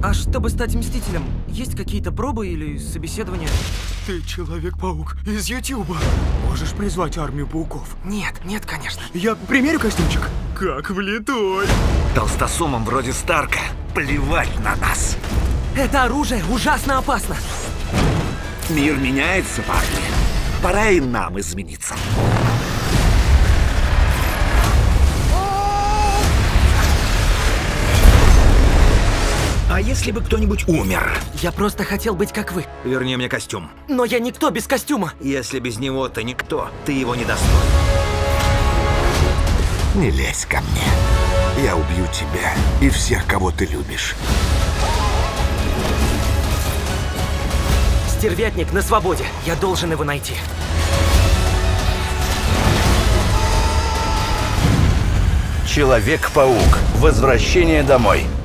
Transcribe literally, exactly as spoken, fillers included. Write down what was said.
А чтобы стать Мстителем, есть какие-то пробы или собеседования? Ты Человек-паук из Ютуба. Можешь призвать армию пауков? Нет, нет, конечно. Я примерю костюмчик? Как влитой. Толстосумом вроде Старка плевать на нас. Это оружие ужасно опасно. Мир меняется, парни. Пора и нам измениться. А если бы кто-нибудь умер? Я просто хотел быть как вы. Верни мне костюм. Но я никто без костюма. Если без него ты никто, ты его не достоин. Не лезь ко мне. Я убью тебя и всех, кого ты любишь. Стервятник на свободе. Я должен его найти. Человек-паук. Возвращение домой.